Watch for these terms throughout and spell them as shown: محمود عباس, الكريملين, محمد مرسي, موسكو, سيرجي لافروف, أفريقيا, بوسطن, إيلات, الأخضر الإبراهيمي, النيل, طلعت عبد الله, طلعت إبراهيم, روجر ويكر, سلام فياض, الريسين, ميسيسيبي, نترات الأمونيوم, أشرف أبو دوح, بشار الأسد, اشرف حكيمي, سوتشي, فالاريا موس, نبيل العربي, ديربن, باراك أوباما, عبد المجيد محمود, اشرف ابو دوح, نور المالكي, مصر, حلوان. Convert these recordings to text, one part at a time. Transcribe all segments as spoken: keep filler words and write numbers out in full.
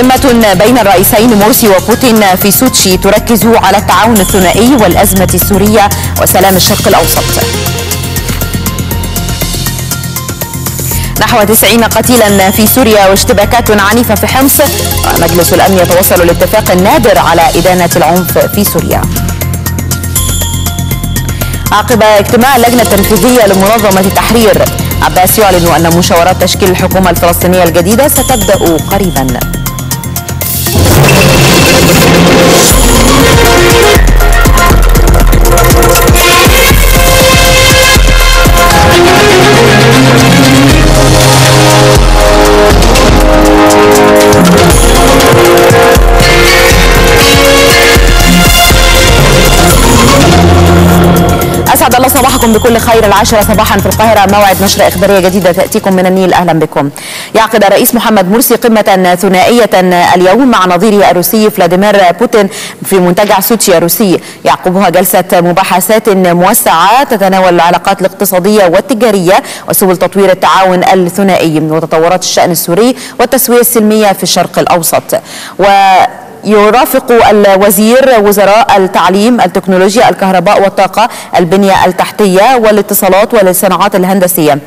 قمة بين الرئيسين مرسي وبوتين في سوتشي تركز على التعاون الثنائي والأزمة السورية وسلام الشرق الأوسط. نحو تسعين قتيلا في سوريا واشتباكات عنيفة في حمص. مجلس الأمن يتوصل لاتفاق نادر على إدانة العنف في سوريا. عقب اجتماع اللجنة التنفيذية لمنظمة التحرير، عباس يعلن أن مشاورات تشكيل الحكومة الفلسطينية الجديدة ستبدأ قريبا. أسعد الله صباحكم بكل خير. العاشرة صباحا في القاهرة، موعد نشرة إخبارية جديدة تأتيكم من النيل. أهلا بكم. يعقد الرئيس محمد مرسي قمة ثنائية اليوم مع نظيره الروسي فلاديمير بوتين في منتجع سوتشي الروسي، يعقبها جلسة مباحثات موسعة تتناول العلاقات الاقتصادية والتجارية وسبل تطوير التعاون الثنائي وتطورات الشأن السوري والتسوية السلمية في الشرق الأوسط. و يرافق الوزير وزراء التعليم، التكنولوجيا، الكهرباء والطاقة، البنية التحتية والاتصالات والصناعات الهندسية.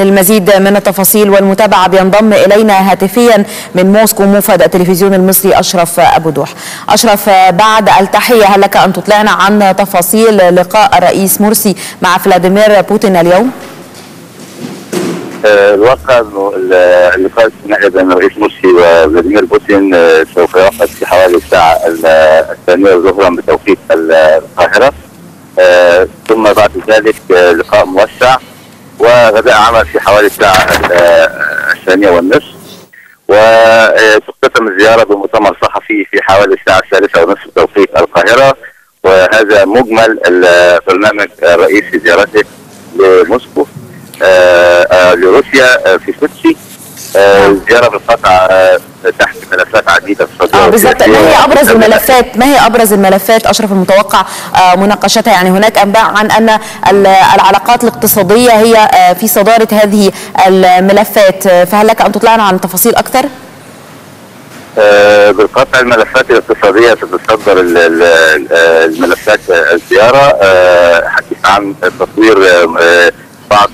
للمزيد من التفاصيل والمتابعة بينضم إلينا هاتفيا من موسكو موفد التلفزيون المصري أشرف أبو دوح. أشرف، بعد التحية، هل لك أن تطلعنا عن تفاصيل لقاء الرئيس مرسي مع فلاديمير بوتين اليوم؟ الواقع أنه اللقاء الثنائي بين الرئيس مرسي وفلاديمير بوتين سوف يعقد في حوالي الساعة الثانية ظهرا بتوقيت القاهرة، ثم بعد ذلك لقاء موسع وغداء عمل في حوالي الساعة الثانية والنصف، وتختتم الزيارة بمؤتمر صحفي في حوالي الساعة الثالثة ونصف توقيت القاهرة. وهذا مجمل البرنامج الرئيسي زيارته لموسكو لروسيا في سوتشي. الزيارة بالقطع تحت ملفات عديدة اقتصادية. اه بالظبط، ما هي أبرز الملفات؟ ما هي أبرز الملفات أشرف المتوقع مناقشتها؟ يعني هناك أنباء عن أن العلاقات الاقتصادية هي في صدارة هذه الملفات، فهل لك أن تطلعنا عن تفاصيل أكثر؟ بالقطع الملفات الاقتصادية تتصدر الملفات الزيارة، حديث عن تطوير بعض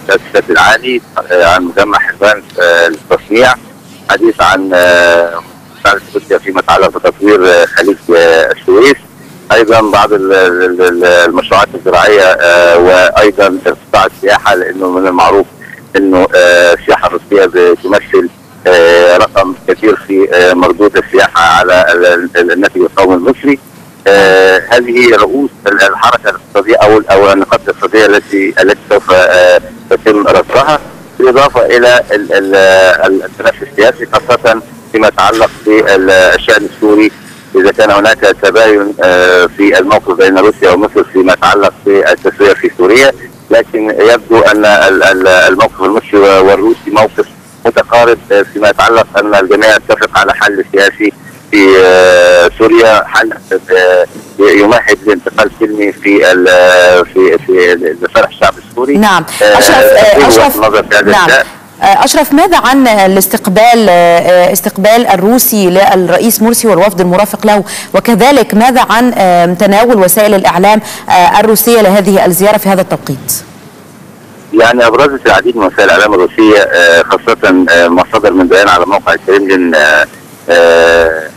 التأسيسات العالي، عن مجمع حلوان للتصنيع، حديث عن مساعدة روسيا فيما يتعلق بتطوير خليج السويس، ايضا بعض المشروعات الزراعيه، وايضا قطاع السياحه، لانه من المعروف انه السياحه الروسيه بتمثل رقم كبير في مردود السياحه على الناتج القومي المصري. هذه رؤوس الحركه الاقتصاديه او او النقاط الاقتصاديه التي التي سوف تتم رصدها، بالاضافه الى التنافس السياسي خاصه فيما يتعلق بالشان السوري، اذا كان هناك تباين في الموقف بين روسيا ومصر فيما يتعلق بالتسويه في سوريا، لكن يبدو ان الموقف المصري والروسي موقف متقارب فيما يتعلق ان الجميع يتفق على حل سياسي في سوريا، حل يمهد لانتقال سلمي في في في لصالح الشعب السوري. نعم اشرف اشرف نعم اشرف، ماذا عن الاستقبال استقبال الروسي للرئيس مرسي والوفد المرافق له، وكذلك ماذا عن تناول وسائل الاعلام الروسيه لهذه الزياره في هذا التوقيت؟ يعني ابرزت العديد من وسائل الاعلام الروسيه، خاصه مصادر من بيان على موقع الكريملين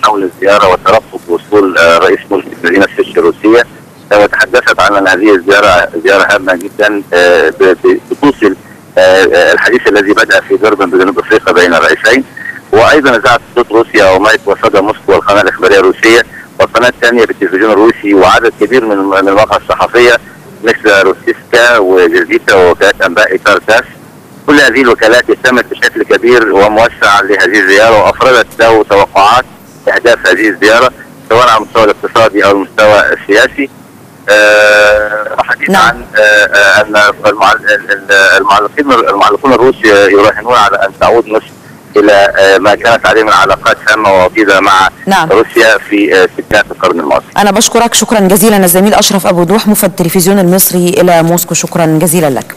حول الزياره وترفق وصول رئيس مرسي لمدينه سوتشي الروسيه، وتحدثت عن ان هذه الزياره زياره هامه جدا بتوصل الحديث الذي بدا في دربن بجنوب افريقيا بين الرئيسين، وايضا اذاعه صوت روسيا ومايك وصدى موسكو والقناه الاخباريه الروسيه والقناه الثانيه بالتلفزيون الروسي وعدد كبير من المواقع الصحفيه مثل روسيسكا وجريديتا ووكالات انباء اطار تاس. كل هذه الوكالات اهتمت بشكل كبير وموسع لهذه الزياره وافردت له توقعات اهداف هذه الزياره سواء على المستوى الاقتصادي او المستوى السياسي. أه حديث نعم. عن ان المعلقين المعلقون الروس يراهنون على ان تعود مصر الى ما كانت عليه من علاقات هامه ووطيده مع نعم. روسيا في ستينات القرن الماضي. انا بشكرك شكرا جزيلا الزميل اشرف ابو دوح مفد التلفزيون المصري الى موسكو، شكرا جزيلا لك.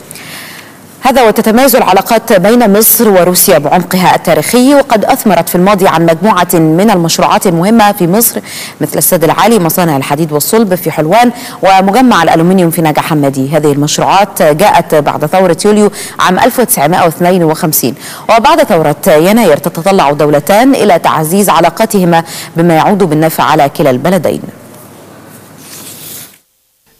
هذا وتتميز العلاقات بين مصر وروسيا بعمقها التاريخي، وقد أثمرت في الماضي عن مجموعة من المشروعات المهمة في مصر مثل السد العالي، مصانع الحديد والصلب في حلوان، ومجمع الألومنيوم في نجع حمادي. هذه المشروعات جاءت بعد ثورة يوليو عام ألف وتسعمائة واثنين وخمسين، وبعد ثورة يناير تتطلع دولتان إلى تعزيز علاقاتهما بما يعود بالنفع على كلا البلدين.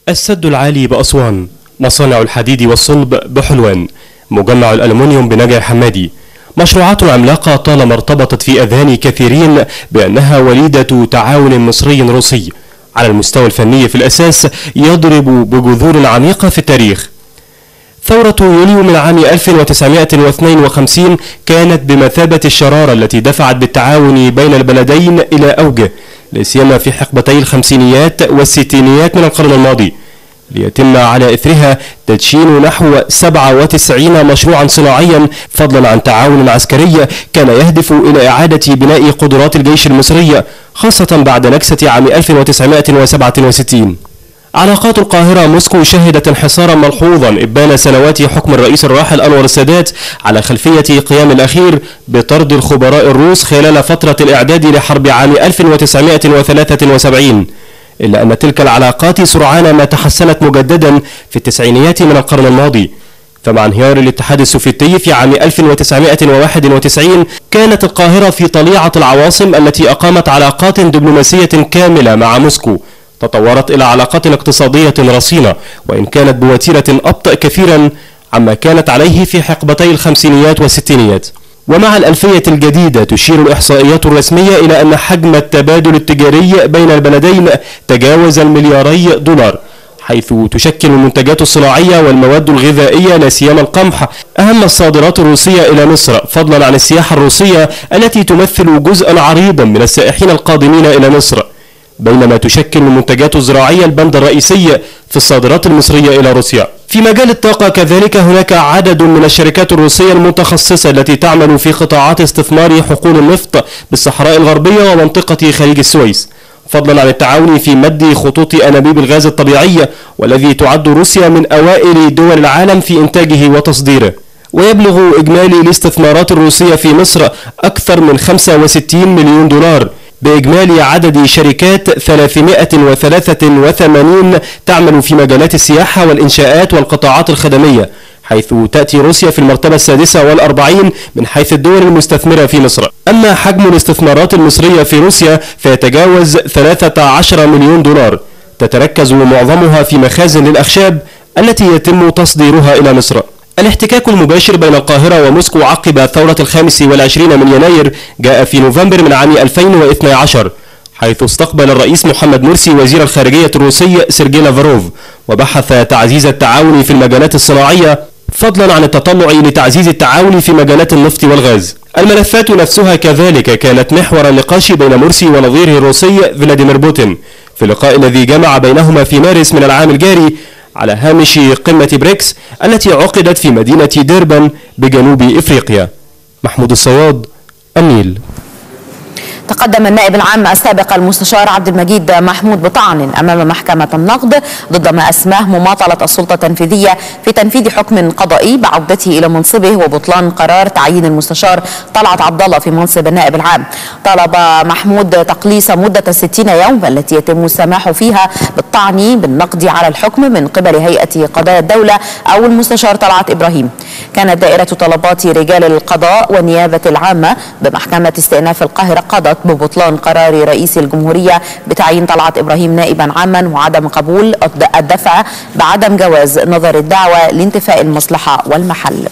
السد العالي بأسوان، مصانع الحديد والصلب بحلوان، مجمع الألمنيوم بنجع حمادي، مشروعات عملاقة طالما ارتبطت في أذهان كثيرين بأنها وليدة تعاون مصري روسي على المستوى الفني في الأساس يضرب بجذور عميقة في التاريخ. ثورة يوليو من عام ألف وتسعمائة واثنين وخمسين كانت بمثابة الشرارة التي دفعت بالتعاون بين البلدين إلى أوجه، لاسيما في حقبتي الخمسينيات والستينيات من القرن الماضي، ليتم على إثرها تدشين نحو سبعة وتسعين مشروعا صناعيا، فضلا عن تعاون عسكري كان يهدف إلى إعادة بناء قدرات الجيش المصري، خاصة بعد نكسة عام ألف وتسعمائة وسبعة وستين. علاقات القاهرة موسكو شهدت انحسارا ملحوظا إبان سنوات حكم الرئيس الراحل أنور السادات، على خلفية قيام الأخير بطرد الخبراء الروس خلال فترة الإعداد لحرب عام ألف وتسعمائة وثلاثة وسبعين. إلا أن تلك العلاقات سرعان ما تحسنت مجددا في التسعينيات من القرن الماضي، فمع انهيار الاتحاد السوفيتي في عام ألف وتسعمائة وواحد وتسعين كانت القاهرة في طليعة العواصم التي أقامت علاقات دبلوماسية كاملة مع موسكو، تطورت إلى علاقات اقتصادية رصينة وإن كانت بوتيرة أبطأ كثيرا عما كانت عليه في حقبتي الخمسينيات والستينيات. ومع الألفية الجديدة تشير الإحصائيات الرسمية إلى أن حجم التبادل التجاري بين البلدين تجاوز الملياري دولار، حيث تشكل المنتجات الصناعية والمواد الغذائية لا سيما القمح أهم الصادرات الروسية إلى مصر، فضلا عن السياحة الروسية التي تمثل جزءا عريضا من السائحين القادمين إلى مصر، بينما تشكل المنتجات الزراعية البند الرئيسي في الصادرات المصرية إلى روسيا. في مجال الطاقة كذلك هناك عدد من الشركات الروسية المتخصصة التي تعمل في قطاعات استثمار حقول النفط بالصحراء الغربية ومنطقة خليج السويس، فضلا عن التعاون في مد خطوط أنابيب الغاز الطبيعي والذي تعد روسيا من أوائل دول العالم في إنتاجه وتصديره. ويبلغ إجمالي الاستثمارات الروسية في مصر أكثر من خمسة وستين مليون دولار، بإجمالي عدد شركات ثلاثمائة وثلاثة وثمانين تعمل في مجالات السياحة والإنشاءات والقطاعات الخدمية، حيث تأتي روسيا في المرتبة السادسة والأربعين من حيث الدول المستثمرة في مصر. أما حجم الاستثمارات المصرية في روسيا فيتجاوز ثلاثة عشر مليون دولار، تتركز معظمها في مخازن للأخشاب التي يتم تصديرها إلى مصر. الاحتكاك المباشر بين القاهرة وموسكو عقب ثورة الخامس والعشرين من يناير جاء في نوفمبر من عام ألفين واثني عشر، حيث استقبل الرئيس محمد مرسي وزير الخارجية الروسي سيرجي لافروف، وبحث تعزيز التعاون في المجالات الصناعية، فضلا عن التطلع لتعزيز التعاون في مجالات النفط والغاز. الملفات نفسها كذلك كانت محور النقاش بين مرسي ونظيره الروسي فلاديمير بوتين في اللقاء الذي جمع بينهما في مارس من العام الجاري على هامش قمة بريكس التي عقدت في مدينة ديربن بجنوب إفريقيا. محمود الصياد، النيل. تقدم النائب العام السابق المستشار عبد المجيد محمود بطعن أمام محكمة النقد ضد ما أسماه مماطلة السلطة التنفيذية في تنفيذ حكم قضائي بعودته إلى منصبه وبطلان قرار تعيين المستشار طلعت عبد الله في منصب النائب العام. طلب محمود تقليص مدة ستين يوم التي يتم السماح فيها بالطعن بالنقد على الحكم من قبل هيئة قضايا الدولة أو المستشار طلعت إبراهيم. كانت دائرة طلبات رجال القضاء والنيابة العامة بمحكمة استئناف القاهرة قضت ببطلان قرار رئيس الجمهورية بتعيين طلعت إبراهيم نائبا عاما وعدم قبول الدفع بعدم جواز نظر الدعوة لانتفاء المصلحة والمحل.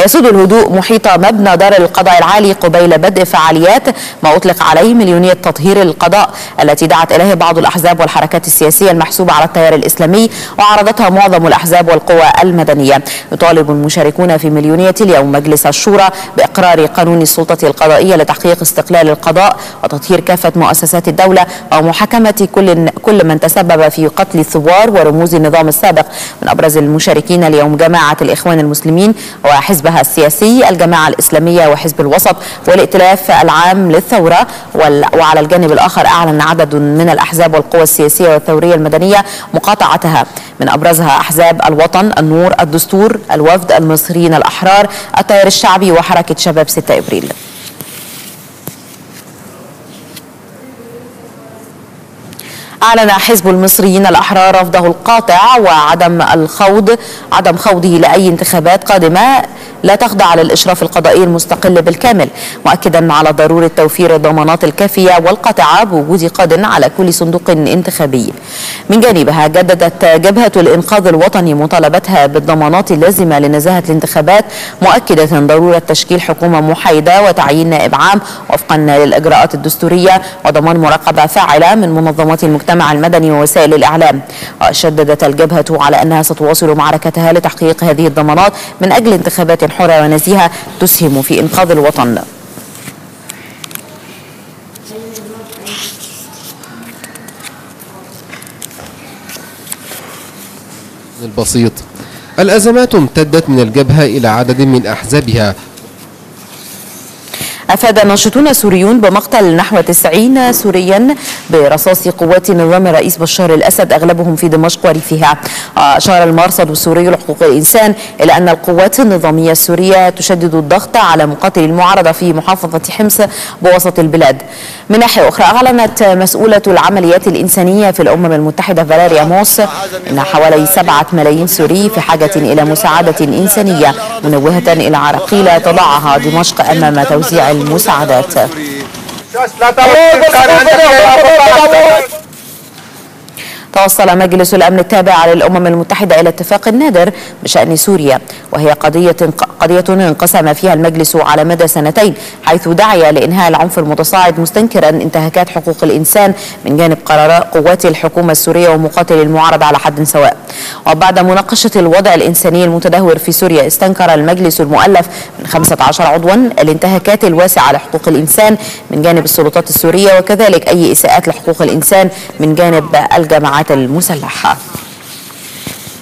يسود الهدوء محيط مبنى دار القضاء العالي قبيل بدء فعاليات ما أطلق عليه مليونية تطهير القضاء التي دعت إليه بعض الأحزاب والحركات السياسية المحسوبة على التيار الإسلامي وعرضتها معظم الأحزاب والقوى المدنية. يطالب المشاركون في مليونية اليوم مجلس الشورى بإقرار قانون السلطة القضائية لتحقيق استقلال القضاء وتطهير كافة مؤسسات الدولة ومحاكمة كل كل من تسبب في قتل الثوار ورموز النظام السابق. من أبرز المشاركين اليوم جماعة الإخوان المسلمين وحزبها السياسي، الجماعة الإسلامية وحزب الوسط والائتلاف العام للثورة. وعلى الجانب الآخر أعلن عدد من الأحزاب والقوى السياسية والثورية المدنية مقاطعتها، من أبرزها أحزاب الوطن، النور، الدستور، الوفد، المصريين الأحرار، التيار الشعبي وحركة شباب ستة إبريل. أعلن حزب المصريين الأحرار رفضه القاطع وعدم الخوض عدم خوضه لأي انتخابات قادمة لا تخضع للإشراف القضائي المستقل بالكامل، مؤكدا على ضرورة توفير الضمانات الكافية والقاطعة بوجود قاضٍ على كل صندوق انتخابي. من جانبها جددت جبهة الإنقاذ الوطني مطالبتها بالضمانات اللازمة لنزاهة الانتخابات، مؤكدة ضرورة تشكيل حكومة محايدة وتعيين نائب عام وفقا للإجراءات الدستورية وضمان مراقبة فاعلة من منظمات المجتمع المدني ووسائل الإعلام. وشددت الجبهة على أنها ستواصل معركتها لتحقيق هذه الضمانات من أجل انتخابات حرة ونزيهة تسهم في إنقاذ الوطن. البسيط. الأزمات امتدت من الجبهة إلى عدد من أحزابها. أفاد ناشطون سوريون بمقتل نحو تسعين سوريا برصاص قوات نظام الرئيس بشار الأسد أغلبهم في دمشق وريفها. أشار المرصد السوري لحقوق الإنسان إلى أن القوات النظامية السورية تشدد الضغط على مقاتلي المعارضة في محافظة حمص بوسط البلاد. من ناحية أخرى أعلنت مسؤولة العمليات الإنسانية في الأمم المتحدة فالاريا موس أن حوالي سبعة ملايين سوري في حاجة إلى مساعدة إنسانية، منوهة إلى عراقيل تضعها دمشق أمام توزيع المساعدات. توصل مجلس الأمن التابع للأمم المتحدة إلى اتفاق نادر بشأن سوريا، وهي قضية قضية انقسم فيها المجلس على مدى سنتين، حيث دعي لإنهاء العنف المتصاعد مستنكرا انتهاكات حقوق الإنسان من جانب قرارات قوات الحكومة السورية ومقاتلي المعارضة على حد سواء. وبعد مناقشة الوضع الإنساني المتدهور في سوريا، استنكر المجلس المؤلف من خمسة عشر عضوا الانتهاكات الواسعة لحقوق الإنسان من جانب السلطات السورية، وكذلك أي إساءات لحقوق الإنسان من جانب الجماعات المسلحة.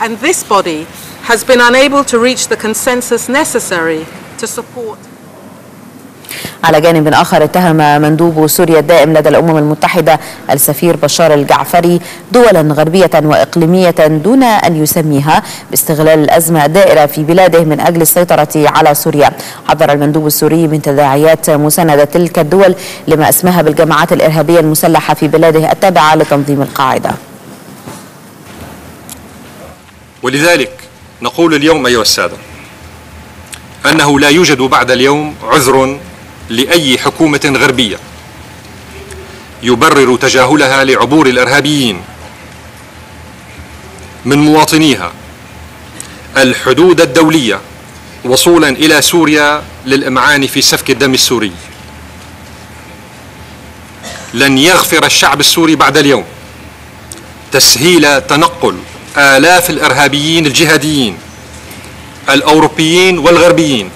And this body has been unable to reach the consensus necessary to support. على جانب آخر، اتهم مندوب سوريا الدائم لدى الأمم المتحدة السفير بشار الجعفري دولا غربية وإقليمية دون أن يسميها باستغلال الأزمة الدائرة في بلاده من أجل السيطرة على سوريا. حذر المندوب السوري من تداعيات مساندة تلك الدول لما أسماها بالجماعات الإرهابية المسلحة في بلاده التابعة لتنظيم القاعدة. ولذلك نقول اليوم أيها السادة أنه لا يوجد بعد اليوم عذر لأي حكومة غربية يبرر تجاهلها لعبور الإرهابيين من مواطنيها الحدود الدولية وصولا إلى سوريا للإمعان في سفك الدم السوري. لن يغفر الشعب السوري بعد اليوم تسهيل تنقل آلاف الإرهابيين الجهاديين الأوروبيين والغربيين.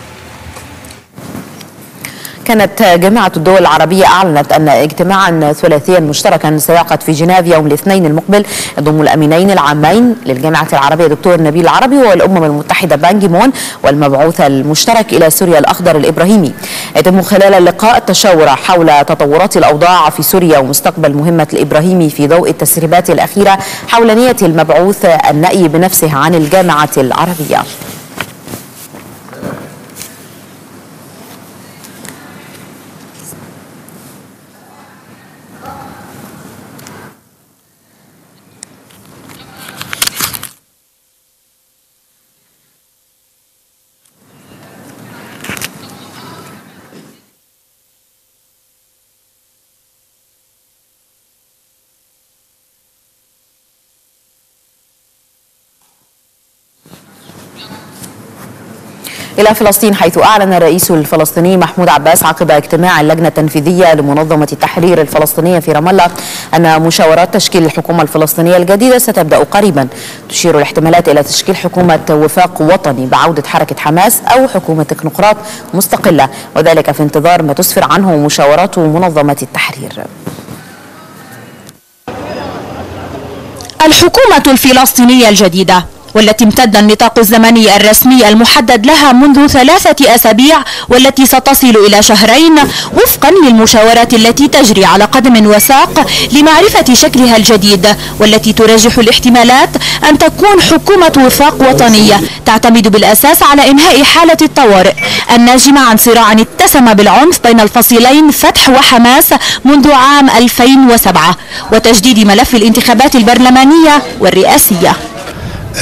كانت جامعة الدول العربية أعلنت أن اجتماعا ثلاثيا مشتركا سيعقد في جنيف يوم الاثنين المقبل يضم الأمينين العامين للجامعة العربية دكتور نبيل العربي والأمم المتحدة بان كي مون والمبعوث المشترك إلى سوريا الأخضر الإبراهيمي. يتم خلال اللقاء التشاور حول تطورات الأوضاع في سوريا ومستقبل مهمة الإبراهيمي في ضوء التسريبات الأخيرة حول نية المبعوث النائي بنفسه عن الجامعة العربية. إلى فلسطين، حيث أعلن الرئيس الفلسطيني محمود عباس عقب اجتماع اللجنة التنفيذية لمنظمة التحرير الفلسطينية في رام الله أن مشاورات تشكيل الحكومة الفلسطينية الجديدة ستبدأ قريبا. تشير الاحتمالات إلى تشكيل حكومة وفاق وطني بعودة حركة حماس أو حكومة تكنوقراط مستقلة، وذلك في انتظار ما تسفر عنه مشاورات منظمة التحرير. الحكومة الفلسطينية الجديدة والتي امتد النطاق الزمني الرسمي المحدد لها منذ ثلاثة أسابيع والتي ستصل إلى شهرين وفقا للمشاورات التي تجري على قدم وساق لمعرفة شكلها الجديد، والتي ترجح الاحتمالات أن تكون حكومة وفاق وطنية تعتمد بالأساس على إنهاء حالة الطوارئ الناجمة عن صراع اتسم بالعنف بين الفصيلين فتح وحماس منذ عام ألفين وسبعة وتجديد ملف الانتخابات البرلمانية والرئاسية.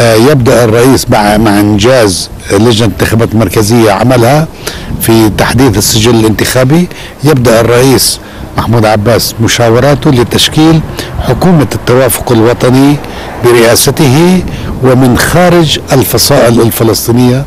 يبدأ الرئيس مع مع إنجاز لجنة الانتخابات المركزية عملها في تحديث السجل الانتخابي. يبدأ الرئيس محمود عباس مشاوراته لتشكيل حكومة التوافق الوطني برئاسته ومن خارج الفصائل الفلسطينية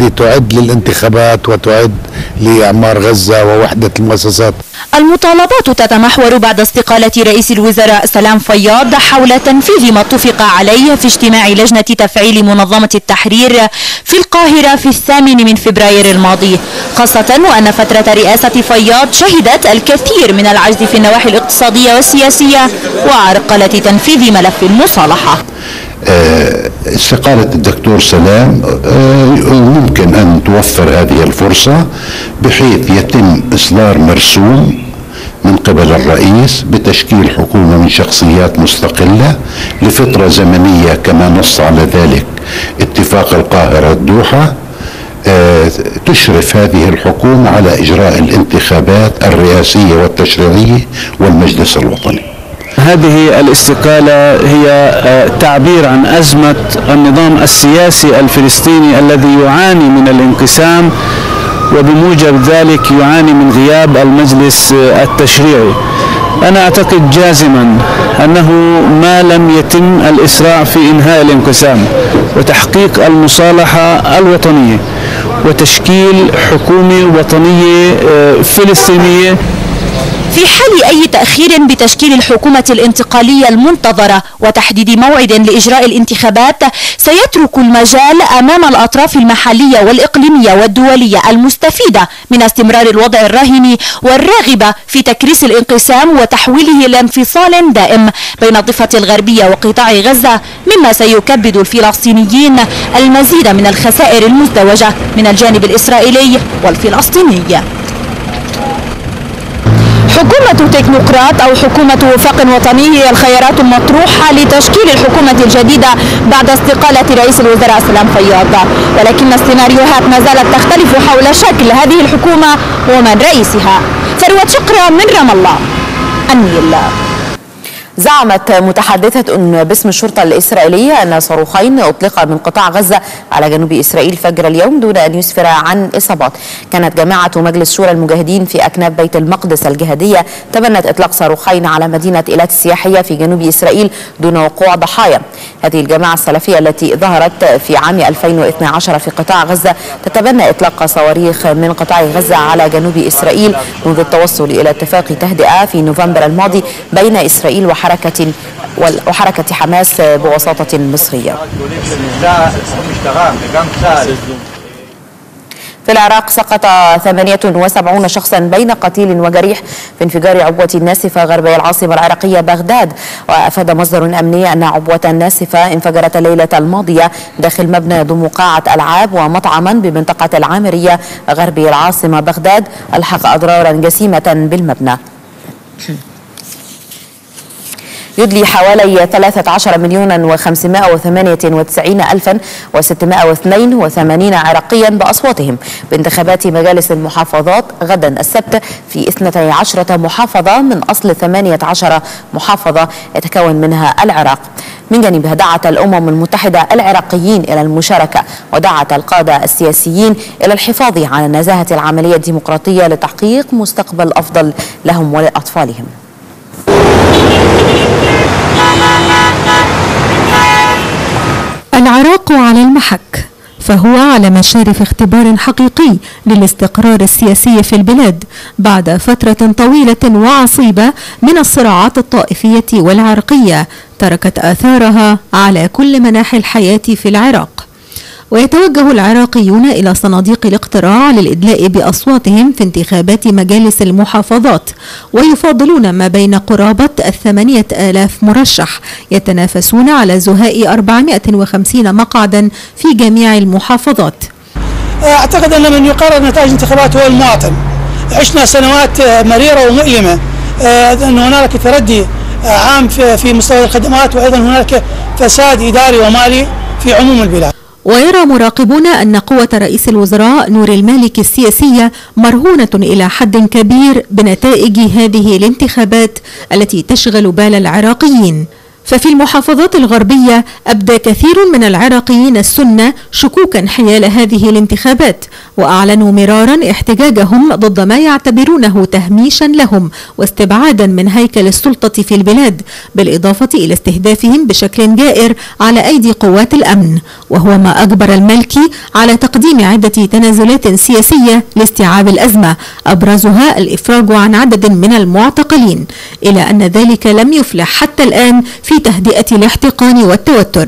لتعد للانتخابات وتعد لإعمار غزة ووحدة المؤسسات. المطالبات تتمحور بعد استقالة رئيس الوزراء سلام فياض حول تنفيذ ما اتفق عليه في اجتماع لجنة تفعيل منظمة التحرير في القاهرة في الثامن من فبراير الماضي، خاصة وأن فترة رئاسة فياض شهدت الكثير من العجز في النواحي الاقتصادية والسياسية وعرقلة تنفيذ ملف المصالحة. استقالة الدكتور سلام ممكن أن توفر هذه الفرصة بحيث يتم إصدار مرسوم من قبل الرئيس بتشكيل حكومة من شخصيات مستقلة لفترة زمنية كما نص على ذلك اتفاق القاهرة الدوحة، تشرف هذه الحكومة على إجراء الانتخابات الرئاسية والتشريعية والمجلس الوطني. هذه الاستقالة هي تعبير عن أزمة النظام السياسي الفلسطيني الذي يعاني من الانقسام وبموجب ذلك يعاني من غياب المجلس التشريعي. أنا أعتقد جازما أنه ما لم يتم الإسراع في إنهاء الانقسام وتحقيق المصالحة الوطنية وتشكيل حكومة وطنية فلسطينية. في حال أي تأخير بتشكيل الحكومة الانتقالية المنتظرة وتحديد موعد لإجراء الانتخابات سيترك المجال أمام الأطراف المحلية والإقليمية والدولية المستفيدة من استمرار الوضع الراهن والراغبة في تكريس الانقسام وتحويله إلى انفصال دائم بين الضفة الغربية وقطاع غزة، مما سيكبد الفلسطينيين المزيد من الخسائر المزدوجة من الجانب الإسرائيلي والفلسطيني. حكومة تكنوقراط أو حكومة وفاق وطني هي الخيارات المطروحة لتشكيل الحكومة الجديدة بعد استقالة رئيس الوزراء سلام فياض، ولكن السيناريوهات ما زالت تختلف حول شكل هذه الحكومة ومن رئيسها. ثروة شقرة من رام الله، النيل. زعمت متحدثة باسم الشرطة الإسرائيلية أن صاروخين أطلقا من قطاع غزة على جنوب إسرائيل فجر اليوم دون أن يسفر عن إصابات. كانت جماعة مجلس شورى المجاهدين في أكناف بيت المقدس الجهادية تبنت إطلاق صاروخين على مدينة إيلات السياحية في جنوب إسرائيل دون وقوع ضحايا. هذه الجماعة السلفية التي ظهرت في عام ألفين واثني عشر في قطاع غزة تتبنى إطلاق صواريخ من قطاع غزة على جنوب إسرائيل منذ التوصل إلى اتفاق تهدئة في نوفمبر الماضي بين إسرائيل وحماس حركة وحركة حماس بوساطة مصرية. في العراق سقط ثمانية وسبعين شخصا بين قتيل وجريح في انفجار عبوة ناسفة غرب العاصمة العراقية بغداد. وأفاد مصدر أمني أن عبوة ناسفة انفجرت الليلة الماضية داخل مبنى يضم قاعة ألعاب ومطعما بمنطقة العامرية غرب العاصمة بغداد، ألحق أضرارا جسيمة بالمبنى. يدلي حوالي ثلاثة عشر مليون وخمسمائة وثمانية وتسعين ألفا وستمائة واثنين وثمانين عراقيا بأصواتهم بانتخابات مجالس المحافظات غدا السبت في اثنتي عشرة محافظة من أصل ثمانية عشر محافظة يتكون منها العراق. من جانبها دعت الأمم المتحدة العراقيين إلى المشاركة، ودعت القادة السياسيين إلى الحفاظ على نزاهة العملية الديمقراطية لتحقيق مستقبل أفضل لهم ولأطفالهم. العراق على المحك، فهو على مشارف اختبار حقيقي للاستقرار السياسي في البلاد بعد فترة طويلة وعصيبة من الصراعات الطائفية والعرقية تركت آثارها على كل مناحي الحياة في العراق. ويتوجه العراقيون إلى صناديق الاقتراع للإدلاء بأصواتهم في انتخابات مجالس المحافظات، ويفاضلون ما بين قرابة الثمانية آلاف مرشح يتنافسون على زهاء أربعمائة وخمسين مقعدا في جميع المحافظات. أعتقد أن من يقرر نتائج الانتخابات هو المواطن. عشنا سنوات مريرة ومؤلمة، أن هناك تردي عام في مستوى الخدمات، وأيضا هناك فساد إداري ومالي في عموم البلاد. ويرى مراقبون أن قوة رئيس الوزراء نور المالكي السياسية مرهونة إلى حد كبير بنتائج هذه الانتخابات التي تشغل بال العراقيين. ففي المحافظات الغربية أبدى كثير من العراقيين السنة شكوكا حيال هذه الانتخابات، وأعلنوا مرارا احتجاجهم ضد ما يعتبرونه تهميشا لهم واستبعادا من هيكل السلطة في البلاد، بالإضافة إلى استهدافهم بشكل جائر على أيدي قوات الأمن، وهو ما أجبر المالكي على تقديم عدة تنازلات سياسية لاستيعاب الأزمة، أبرزها الإفراج عن عدد من المعتقلين، إلى أن ذلك لم يفلح حتى الآن في في تهدئة الاحتقان والتوتر.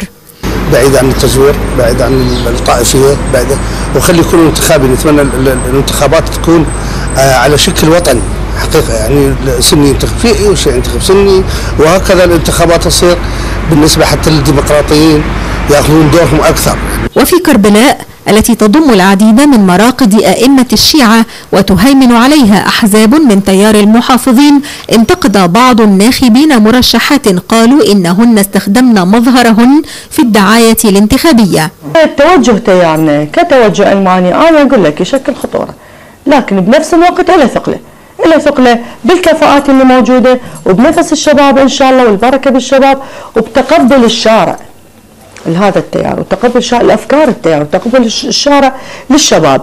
بعيد عن التزوير، بعيد عن الطائفية، بعيد، وخلي كل انتخابي نتمنى الانتخابات تكون على شكل وطني حقيقة، يعني سني ينتخب فيه وشيء ينتخب سني، وهكذا الانتخابات تصير بالنسبة حتى للديمقراطيين يأخذون دورهم أكثر. وفي كربلاء التي تضم العديد من مراقد أئمة الشيعة وتهيمن عليها أحزاب من تيار المحافظين، انتقد بعض الناخبين مرشحات قالوا إنهن استخدمن مظهرهن في الدعاية الانتخابية. التوجه تيارنا كتوجه الماني أنا أقول لك يشكل خطورة، لكن بنفس الوقت على ثقله، إلى ثقله بالكفاءات اللي موجودة وبنفس الشباب إن شاء الله والبركة بالشباب وبتقبل الشارع لهذا التيار وتقبل الأفكار التيار وتقبل الشارع للشباب.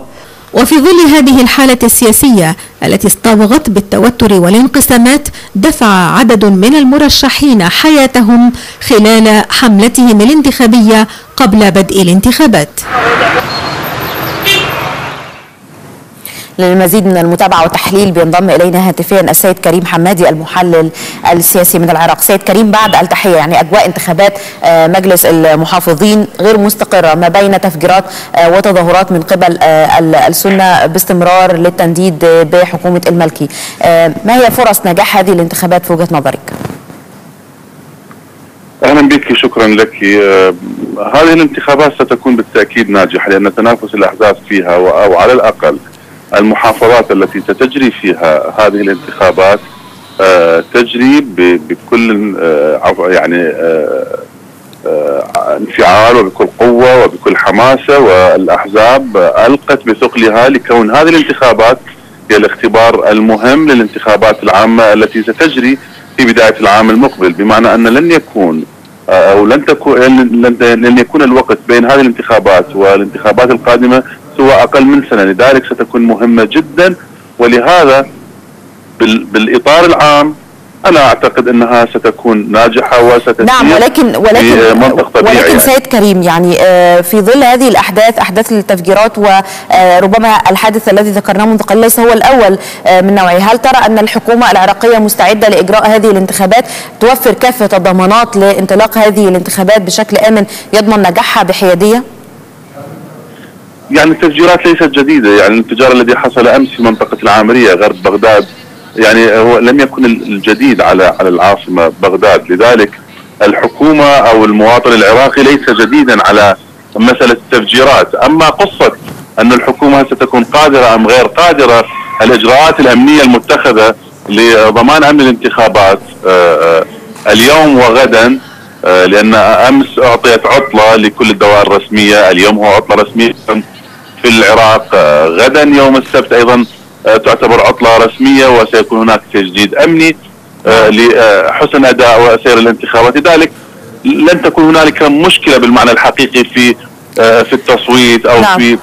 وفي ظل هذه الحالة السياسية التي اصطبغت بالتوتر والانقسامات، دفع عدد من المرشحين حياتهم خلال حملتهم الانتخابية قبل بدء الانتخابات. للمزيد من المتابعة وتحليل بينضم إلينا هاتفيا السيد كريم حمادي المحلل السياسي من العراق. سيد كريم، بعد التحية، يعني أجواء انتخابات مجلس المحافظين غير مستقرة ما بين تفجيرات وتظاهرات من قبل السنة باستمرار للتنديد بحكومة المالكي، ما هي فرص نجاح هذه الانتخابات في وجهة نظرك؟ أهلا بك، شكرا لك. هذه الانتخابات ستكون بالتأكيد ناجحة لأن تنافس الأحزاب فيها أو على الأقل المحافظات التي ستجري فيها هذه الانتخابات تجري بكل يعني انفعال وبكل قوة وبكل حماسة، والأحزاب ألقت بثقلها لكون هذه الانتخابات هي الاختبار المهم للانتخابات العامة التي ستجري في بداية العام المقبل، بمعنى أن لن يكون أو لن تكون لن يكون الوقت بين هذه الانتخابات والانتخابات القادمة سوى أقل من سنة، لذلك ستكون مهمة جدا. ولهذا بالإطار العام أنا أعتقد أنها ستكون ناجحة وستسير. نعم، ولكن ولكن ولكن سيد كريم، يعني في ظل هذه الأحداث، أحداث التفجيرات وربما الحادث الذي ذكرناه منذ قليل ليس هو الأول من نوعه، هل ترى أن الحكومة العراقية مستعدة لإجراء هذه الانتخابات، توفر كافة الضمانات لانطلاق هذه الانتخابات بشكل آمن يضمن نجاحها بحيادية؟ يعني التفجيرات ليست جديدة، يعني الانفجار الذي حصل أمس في منطقة العامرية غرب بغداد يعني هو لم يكن الجديد على على العاصمة بغداد، لذلك الحكومة أو المواطن العراقي ليس جديدا على مسألة التفجيرات. أما قصة أن الحكومة ستكون قادرة أم غير قادرة، الإجراءات الأمنية المتخذة لضمان أمن الانتخابات اليوم وغدا، لأن أمس أعطيت عطلة لكل الدوائر الرسمية، اليوم هو عطلة رسمية في العراق، غدا يوم السبت أيضا تعتبر عطلة رسمية وسيكون هناك تجديد أمني لحسن أداء وسير الانتخابات، لذلك لن تكون هنالك مشكلة بالمعنى الحقيقي في في التصويت أو نعم. في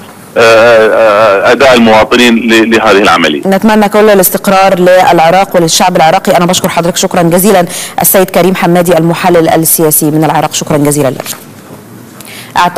أداء المواطنين لهذه العملية. نتمنى كل الاستقرار للعراق وللشعب العراقي. أنا بشكر حضرتك شكرا جزيلا السيد كريم حمادي المحلل السياسي من العراق، شكرا جزيلا لك.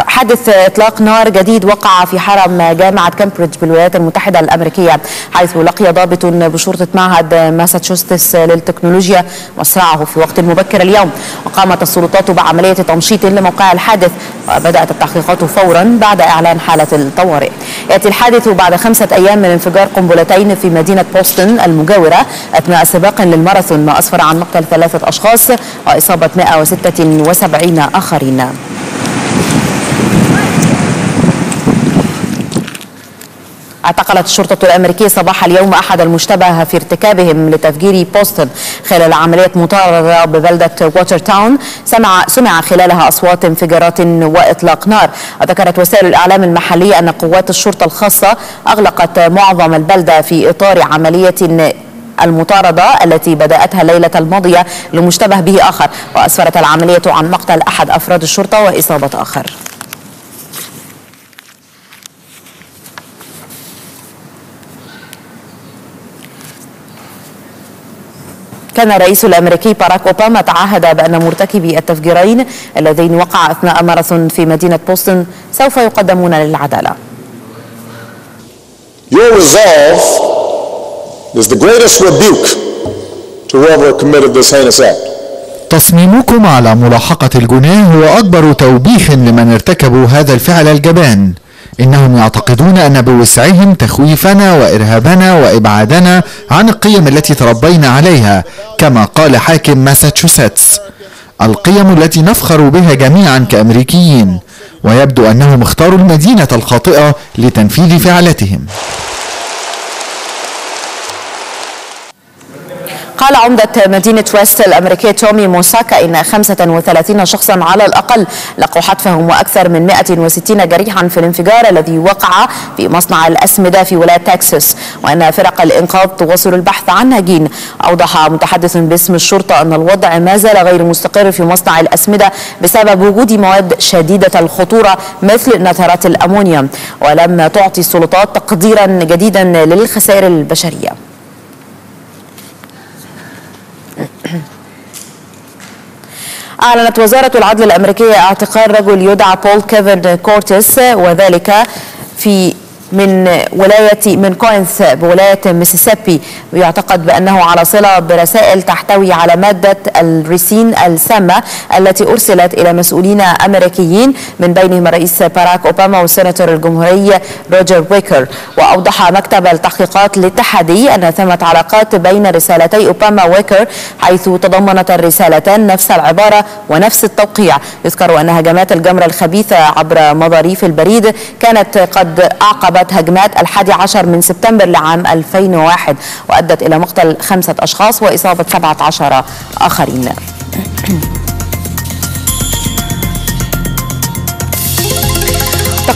حدث إطلاق نار جديد وقع في حرم جامعة كامبريدج بالولايات المتحدة الأمريكية، حيث لقي ضابط بشرطة معهد ماساتشوستس للتكنولوجيا مصرعه في وقت مبكر اليوم. وقامت السلطات بعملية تمشيط لموقع الحادث، وبدأت التحقيقات فورا بعد إعلان حالة الطوارئ. يأتي الحادث بعد خمسة أيام من انفجار قنبلتين في مدينة بوسطن المجاورة أثناء سباق للماراثون، ما أسفر عن مقتل ثلاثة أشخاص وإصابة مئة وستة وسبعين آخرين. اعتقلت الشرطة الأمريكية صباح اليوم أحد المشتبه في ارتكابهم لتفجير بوسطن خلال عملية مطاردة ببلدة ووتر تاون، سمع, سمع خلالها أصوات انفجارات وإطلاق نار. وذكرت وسائل الإعلام المحلية أن قوات الشرطة الخاصة أغلقت معظم البلدة في إطار عملية المطاردة التي بدأتها الليلة الماضية لمشتبه به آخر، وأسفرت العملية عن مقتل أحد أفراد الشرطة وإصابة آخر. كان الرئيس الأمريكي باراك أوباما تعهد بأن مرتكبي التفجيرين اللذين وقعا أثناء ماراثون في مدينة بوسطن سوف يقدمون للعدالة. Your resolve is the greatest rebuke to whoever committed this heinous act. تصميمكم على ملاحقة الجناه هو أكبر توبيخ لمن ارتكبوا هذا الفعل الجبان. إنهم يعتقدون أن بوسعهم تخويفنا وإرهابنا وإبعادنا عن القيم التي تربينا عليها، كما قال حاكم ماساتشوستس، القيم التي نفخر بها جميعا كأمريكيين. ويبدو أنهم اختاروا المدينة الخاطئة لتنفيذ فعلتهم. قال عمدة مدينة ويست الأمريكية تومي موساكا إن خمسة وثلاثين شخصا على الأقل لقوا حتفهم وأكثر من مئة وستين جريحا في الانفجار الذي وقع في مصنع الأسمدة في ولاية تكساس، وأن فرق الإنقاذ تواصل البحث عن ناجين. أوضح متحدث باسم الشرطة أن الوضع ما زال غير مستقر في مصنع الأسمدة بسبب وجود مواد شديدة الخطورة مثل نترات الأمونيوم، ولم تعطي السلطات تقديرا جديدا للخسائر البشرية. أعلنت وزارة العدل الأمريكية اعتقال رجل يدعى بول كيفن كورتيس، وذلك في من ولاية من كوينس بولاية ميسيسيبي، ويعتقد بأنه على صلة برسائل تحتوي على مادة الريسين السامة التي أرسلت إلى مسؤولين أمريكيين من بينهم الرئيس باراك أوباما والسيناتور الجمهوري روجر ويكر. وأوضح مكتب التحقيقات الاتحادي أن ثمة علاقات بين رسالتي أوباما وويكر، حيث تضمنت الرسالتان نفس العبارة ونفس التوقيع. يذكر أن هجمات الجمرة الخبيثة عبر مضاريف البريد كانت قد أعقبت هجمات الحادي عشر من سبتمبر لعام ألفين وواحد، وأدت إلى مقتل خمسة أشخاص وإصابة سبعة عشر آخرين.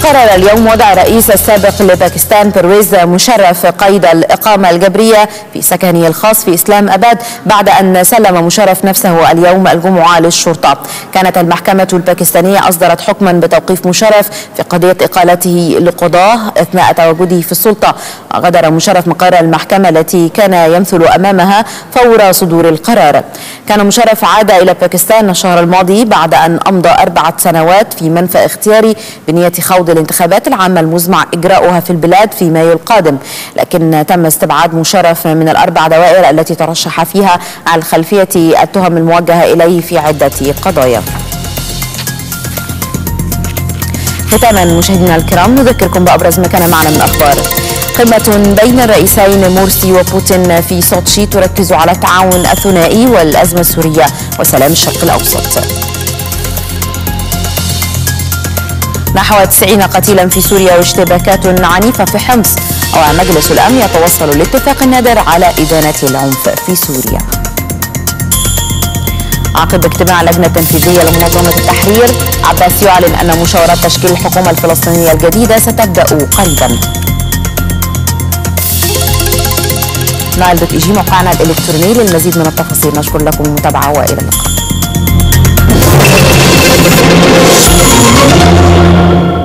قرر اليوم وضع الرئيس السابق لباكستان برويز مشرف قيد الإقامة الجبرية في سكنه الخاص في إسلام أباد، بعد أن سلم مشرف نفسه اليوم الجمعة للشرطة. كانت المحكمة الباكستانية أصدرت حكما بتوقيف مشرف في قضية إقالته لقضاه أثناء تواجده في السلطة. غادر مشرف مقر المحكمة التي كان يمثل أمامها فور صدور القرار. كان مشرف عاد إلى باكستان الشهر الماضي بعد أن أمضى أربعة سنوات في منفى اختياري بنية خوض الانتخابات العامة المزمع إجراؤها في البلاد في مايو القادم، لكن تم استبعاد مشرف من الأربع دوائر التي ترشح فيها على خلفية التهم الموجهة إليه في عدة قضايا. ختاما مشاهدينا الكرام نذكركم بأبرز ما كان معنا من أخبار. قمة بين الرئيسين مرسي وبوتين في سوتشي تركز على التعاون الثنائي والأزمة السورية وسلام الشرق الأوسط. نحو تسعين قتيلا في سوريا واشتباكات عنيفة في حمص، ومجلس الأمن يتوصل لاتفاق نادر على إدانة العنف في سوريا. عقب اجتماع اللجنة التنفيذية لمنظمة التحرير، عباس يعلن أن مشاورات تشكيل الحكومة الفلسطينية الجديدة ستبدأ قريبا. نايل دوت اي جي موقعنا الإلكتروني للمزيد من التفاصيل. نشكر لكم المتابعة وإلى اللقاء. We'll